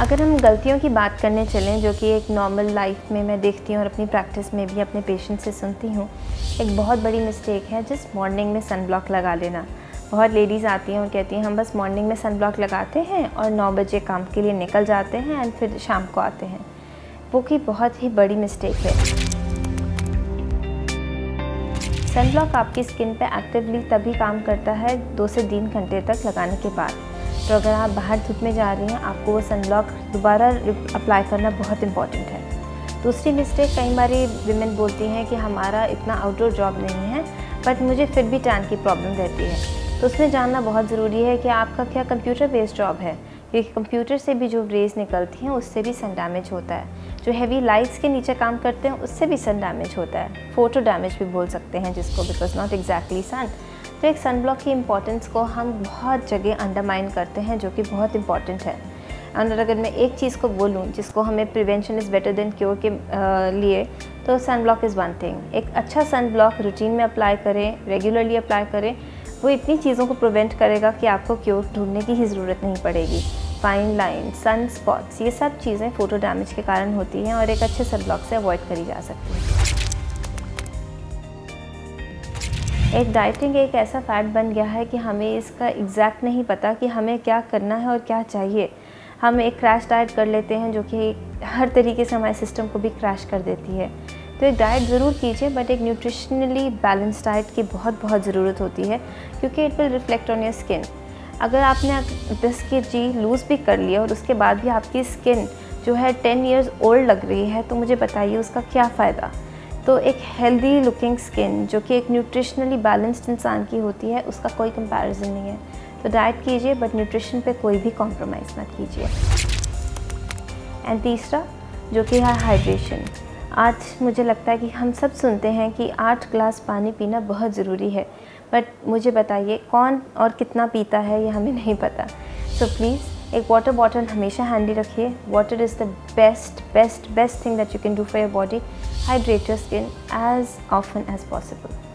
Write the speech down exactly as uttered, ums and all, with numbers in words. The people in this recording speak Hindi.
अगर हम गलतियों की बात करने चलें जो कि एक नॉर्मल लाइफ में मैं देखती हूँ और अपनी प्रैक्टिस में भी अपने पेशेंट से सुनती हूँ, एक बहुत बड़ी मिस्टेक है जस्ट मॉर्निंग में सनब्लॉक लगा लेना। बहुत लेडीज़ आती हैं और कहती हैं हम बस मॉर्निंग में सनब्लॉक लगाते हैं और नौ बजे काम के लिए निकल जाते हैं एंड फिर शाम को आते हैं, वो कि बहुत ही बड़ी मिस्टेक है। सनब्लॉक आपकी स्किन पे एक्टिवली तभी काम करता है दो से तीन घंटे तक लगाने के बाद। तो अगर आप बाहर धूप में जा रही हैं, आपको वो सनब्लॉक दोबारा अप्लाई करना बहुत इम्पॉर्टेंट है। दूसरी मिस्टेक, कई बारी विमेन बोलती हैं कि हमारा इतना आउटडोर जॉब नहीं है बट मुझे फिर भी टैन की प्रॉब्लम रहती है। तो उसमें जानना बहुत ज़रूरी है कि आपका क्या कंप्यूटर बेस्ड जॉब है, क्योंकि कंप्यूटर से भी जो रेज निकलती हैं उससे भी सन डैमेज होता है। जो हैवी लाइट्स के नीचे काम करते हैं उससे भी सन डैमेज होता है, फोटो डैमेज भी बोल सकते हैं जिसको, बिकॉज नॉट एग्जैक्टली सन। तो एक सनब्लॉक की इम्पॉर्टेंस को हम बहुत जगह अंडरमाइन करते हैं जो कि बहुत इंपॉर्टेंट है। और अगर मैं एक चीज़ को बोलूँ जिसको हमें prevention is better than cure के लिए, तो सनब्लॉक इज़ वन थिंग। एक अच्छा सनब्लॉक रूटीन में अप्लाई करें, रेगुलरली अप्लाई करें, वो इतनी चीज़ों को प्रिवेंट करेगा कि आपको क्योर ढूंढने की ही ज़रूरत नहीं पड़ेगी। फाइन लाइन, सन स्पॉट्स, ये सब चीज़ें फ़ोटो डैमेज के कारण होती हैं और एक अच्छे सनब्लॉक से अवॉइड करी जा सकती है। एक डाइटिंग एक ऐसा फैट बन गया है कि हमें इसका एग्जैक्ट नहीं पता कि हमें क्या करना है और क्या चाहिए। हम एक क्रैश डाइट कर लेते हैं जो कि हर तरीके से हमारे सिस्टम को भी क्रैश कर देती है। तो एक डाइट ज़रूर कीजिए बट एक न्यूट्रिशनली बैलेंस डाइट की बहुत बहुत ज़रूरत होती है, क्योंकि it will reflect on your skin. अगर आपने दस के जी लूज़ भी कर लिया और उसके बाद भी आपकी स्किन जो है टेन ईयर्स ओल्ड लग रही है, तो मुझे बताइए उसका क्या फ़ायदा। तो एक हेल्दी लुकिंग स्किन जो कि एक न्यूट्रिशनली बैलेंस्ड इंसान की होती है, उसका कोई कंपैरिजन नहीं है। तो डाइट कीजिए बट न्यूट्रिशन पे कोई भी कॉम्प्रोमाइज़ मत कीजिए। एंड तीसरा जो कि है हाइड्रेशन। आज मुझे लगता है कि हम सब सुनते हैं कि आठ ग्लास पानी पीना बहुत ज़रूरी है, बट मुझे बताइए कौन और कितना पीता है ये हमें नहीं पता। सो प्लीज़ एक वाटर बॉटल हमेशा हैंडी रखिए। Water is the best best best thing that you can do for your body. Hydrate your skin as often as possible.